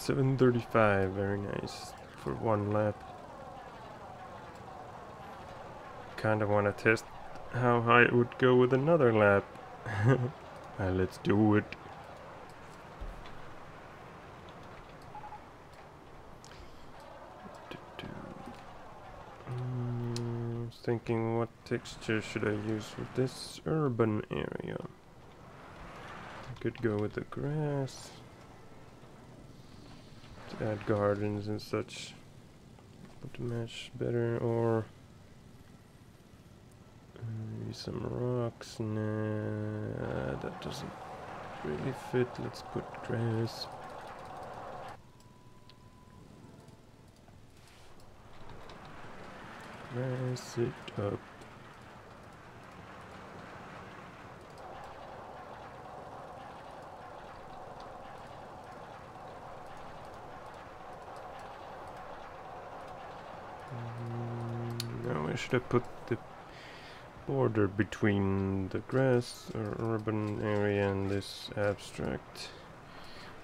7:35, very nice for one lap. Kinda wanna test how high it would go with another lap. Let's do it. Thinking, what texture should I use for this urban area? I could go with the grass, to add gardens and such, but to match better, or maybe some rocks. Nah, that doesn't really fit. Let's put grass. Press it up. Now I should have put the border between the grass or urban area and this abstract.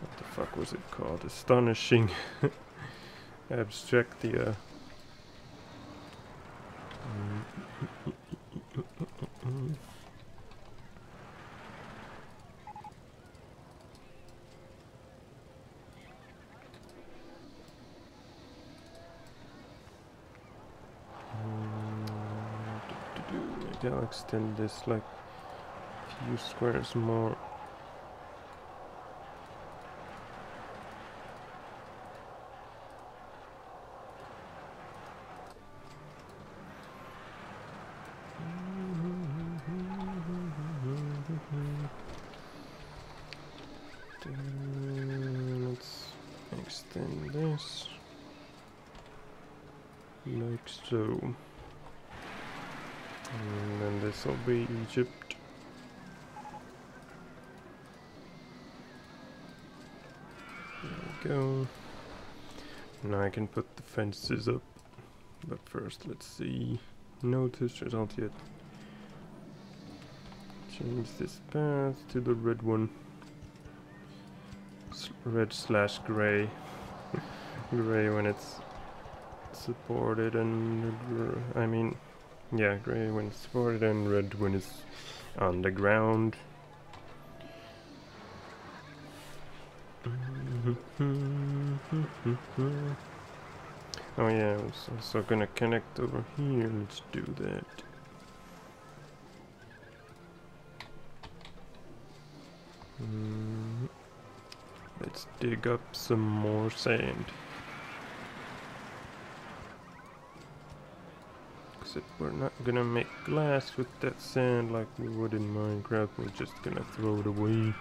What the fuck was it called? Astonishing. Abstractia. Maybe I'll extend this like a few squares more. Let's extend this like so. And then this will be Egypt. There we go. Now I can put the fences up. But first, let's see. No test result yet. Change this path to the red one. Red/gray. Gray when it's supported and... I mean... yeah, gray when it's supported and red when it's on the ground. Oh yeah, I was also gonna connect over here. Let's do that. Let's dig up some more sand. We're not gonna make glass with that sand like we would in Minecraft. We're just gonna throw it away.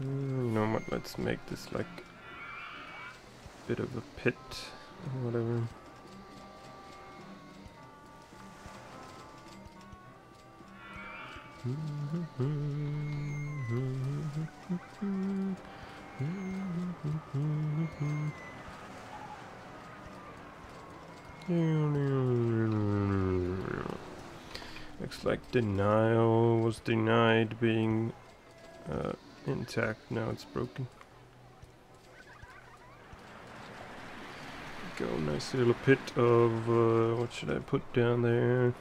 You know what, let's make this like a bit of a pit or whatever. Looks like denial was denied being intact. Now it's broken. Go, nice little pit of what should I put down there?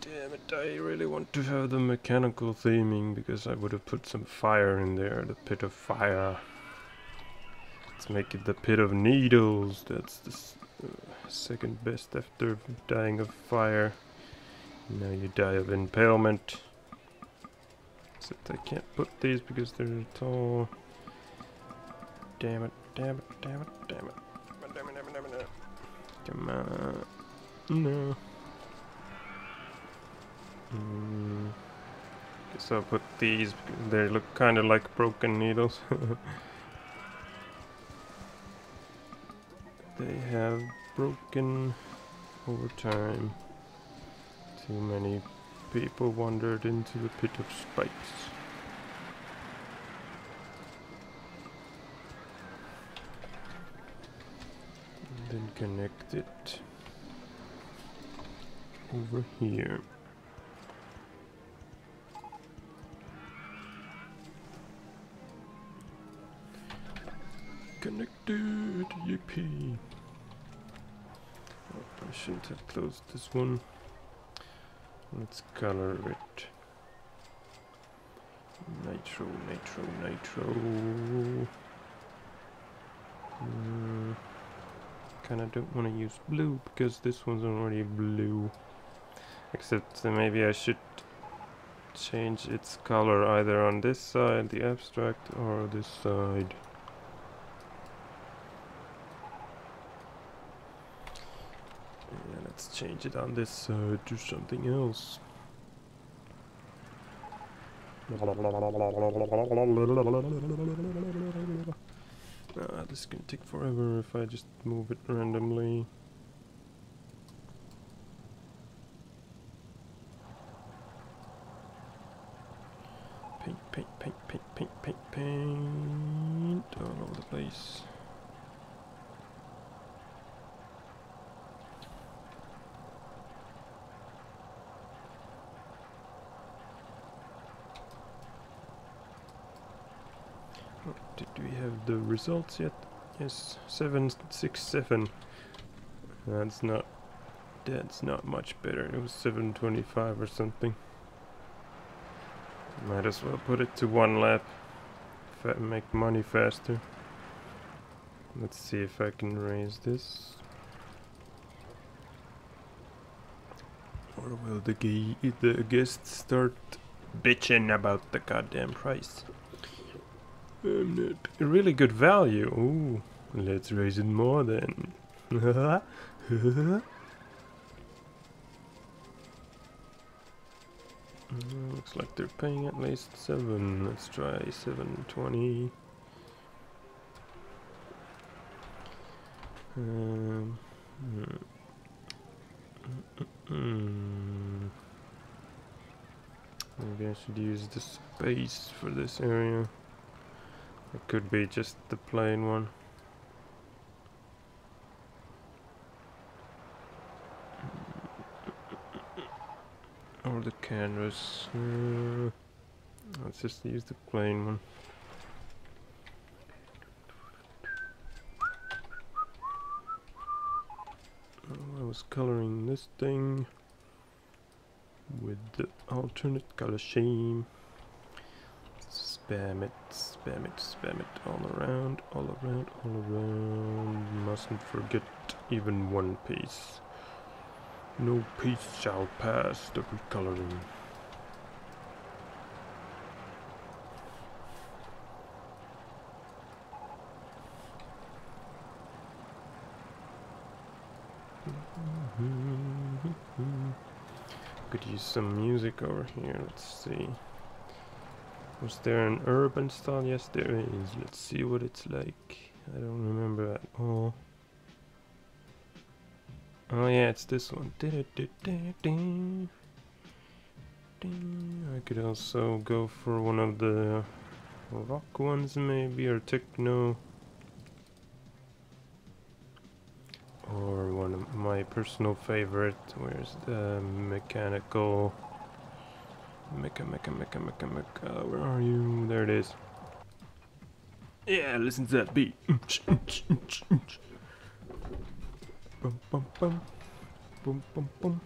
Damn it, I really want to have the mechanical theming, because I would have put some fire in there. The pit of fire. Let's make it the pit of needles. That's the second best after dying of fire. Now you die of impalement. Except I can't put these because they're tall. Damn it, damn it, damn it, damn it. Damn it, damn it, damn it. Come on. No. Guess I'll put these because they look kind of like broken needles. They have broken over time. Too many people wandered into the pit of spikes. And then connect it. over here. Connected, yippee. Oh, I shouldn't have closed this one. Let's color it. Nitro, nitro, nitro. Kinda don't want to use blue because this one's already blue. Except maybe I should change its color either on this side, the abstract, or this side. Yeah, let's change it on this side to something else. This is gonna take forever if I just move it randomly. Paint, paint, paint, paint, paint, paint, paint all over the place. Did we have the results yet? Yes, 767. That's not much better. It was 725 or something. Might as well put it to one lap. If I make money faster. Let's see if I can raise this. Or will the guests start bitching about the goddamn price? A really good value. Ooh, let's raise it more then. Looks like they're paying at least 7. Let's try 720. Maybe I should use the space for this area. It could be just the plain one. Or the canvas. Let's just use the plain one. I was coloring this thing with the alternate color scheme. Spam it, spam it, spam it all around, all around, all around. Mustn't forget even one piece. No piece shall pass the recoloring. Could use some music over here, let's see. Was there an urban style? Yes, there is. Let's see what it's like. I don't remember at all. Oh yeah, it's this one. I could also go for one of the rock ones maybe, or techno. Or one of my personal favorite, where's the mechanical... Mecha, where are you? There it is. Yeah, listen to that beat. Bum, bum, bum. Bum, bum, bum.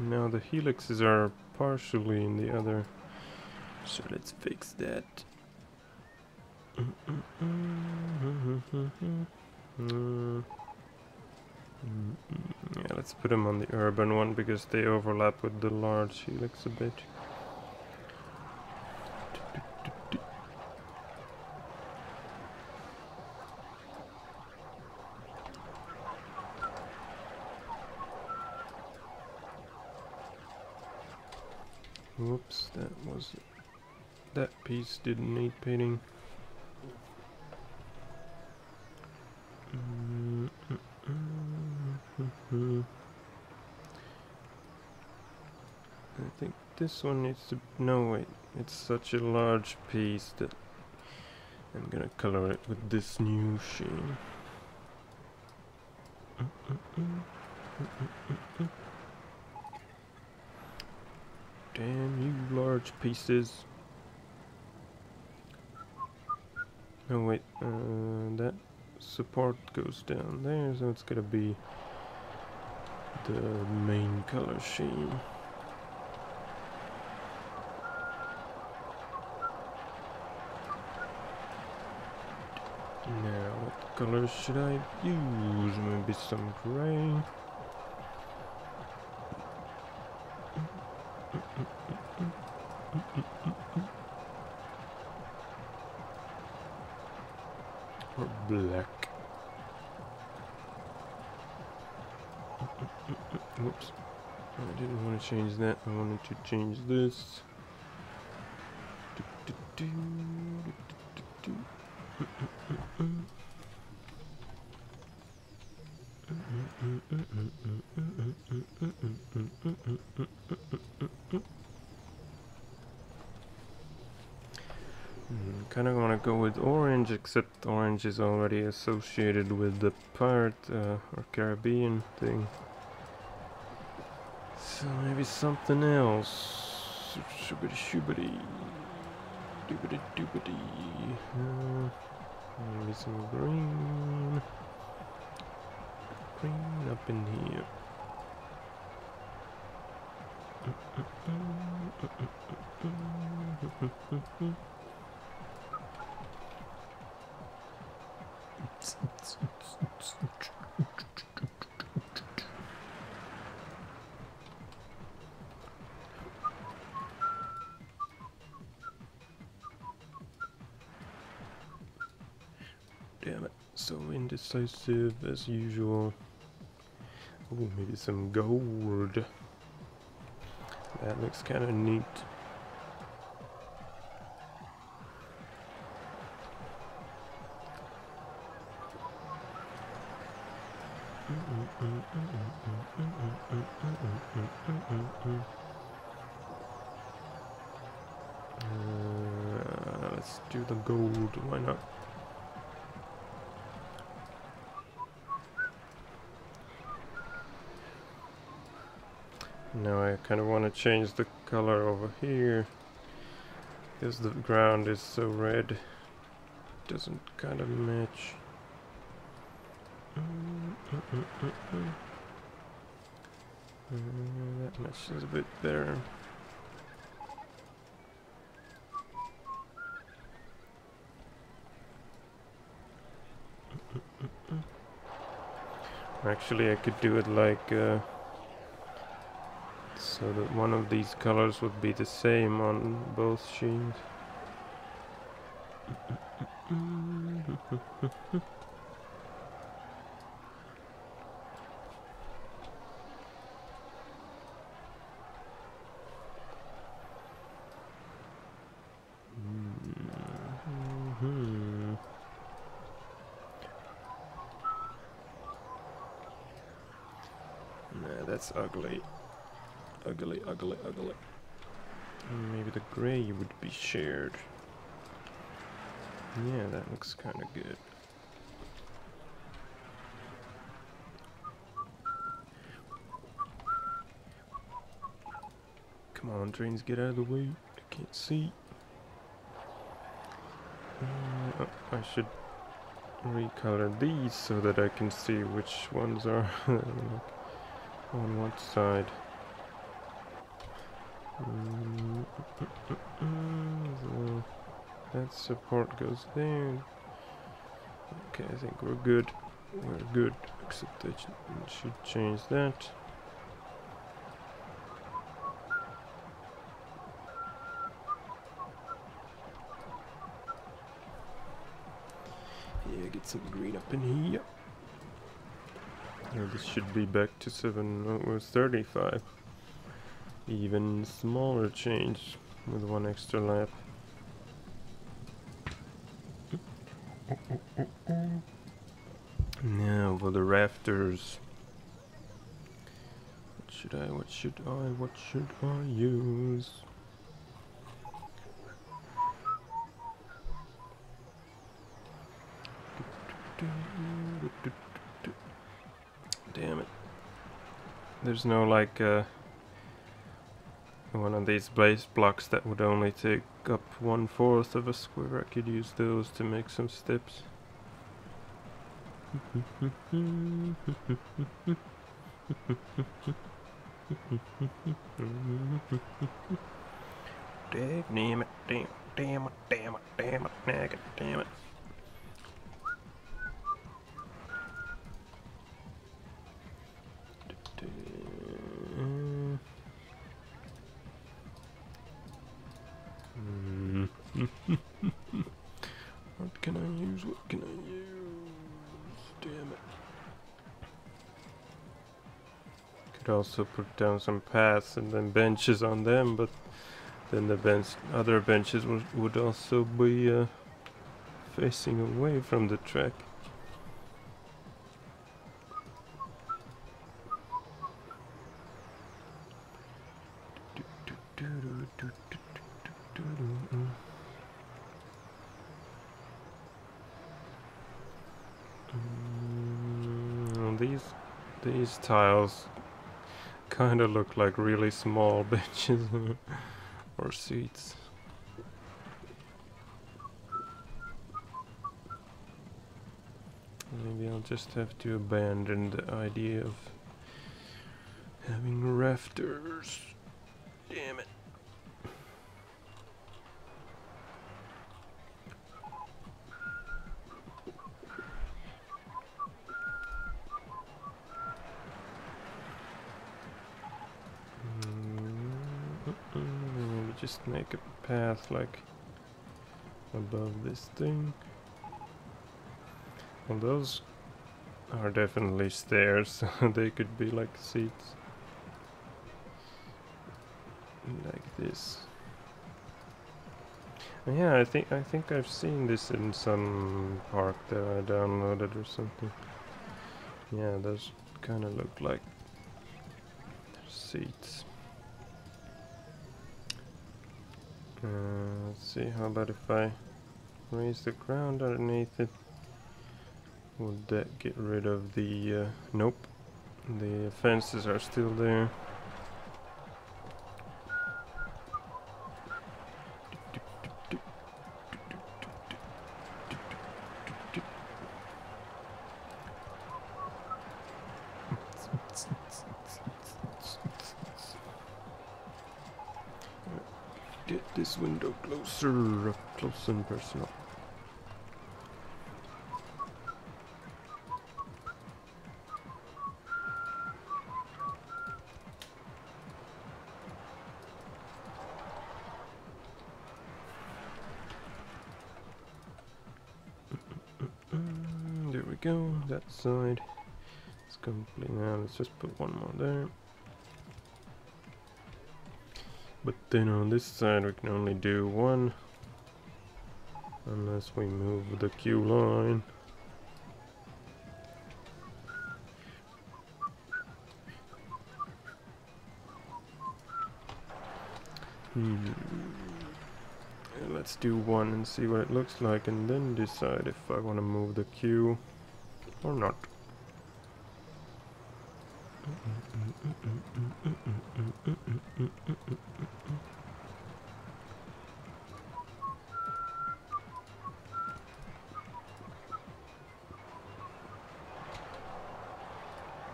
Now the helixes are partially in the other, so let's fix that. Yeah, let's put them on the urban one because they overlap with the large helix a bit. Whoops, that piece didn't need painting. this one needs to... no, wait, it's such a large piece that I'm gonna color it with this new sheen. Damn you large pieces. No, wait, that support goes down there, so it's gonna be the main color sheen. Now, what color should I use? Maybe some gray. Or black. Whoops. I didn't want to change that. I wanted to change this. Kind of want to go with orange, except orange is already associated with the pirate or Caribbean thing. So maybe something else. Shoobity shoobity. Doobity doobity. Maybe some green. Green up in here. Damn it, so indecisive as usual. Oh, maybe some gold. That looks kind of neat. Let's do the gold, why not? Now I kind of want to change the color over here, because the ground is so red, it doesn't kind of match. That matches a bit better. Actually, I could do it like... so that one of these colors would be the same on both sheens. Nah, that's ugly. Ugly, ugly, ugly. Maybe the gray would be shared. Yeah, that looks kind of good. Come on, trains, get out of the way. I can't see. Oh, I should recolor these so that I can see which ones are on what side. So that support goes there. Okay, I think we're good. We're good, except I should change that. Yeah, get some green up in here. Oh, this should be back to 7.35. Even smaller change with one extra lap. Now for the rafters, which What should I use? Damn it. There's no like one of these base blocks that would only take up 1/4 of a square. I could use those to make some steps. Damn it, damn it. What can I use? Damn it. Could also put down some paths and then benches on them, but then the other benches would also be facing away from the track. These tiles kind of look like really small benches or seats. Maybe I'll just have to abandon the idea of having rafters. Damn it. Just make a path like above this thing. Well, those are definitely stairs, so they could be like seats. Like this. Yeah, I think I've seen this in some park that I downloaded or something. Yeah, those kinda look like seats. Let's see, how about if I raise the ground underneath it? Would that get rid of the... nope. The fences are still there. Get this window closer, up close and personal. There we go, that side. It's complete now, let's just put one more there. But then on this side we can only do one, unless we move the queue line. Yeah, let's do one and see what it looks like, and then decide if I want to move the queue or not.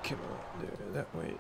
Come on, there, that way.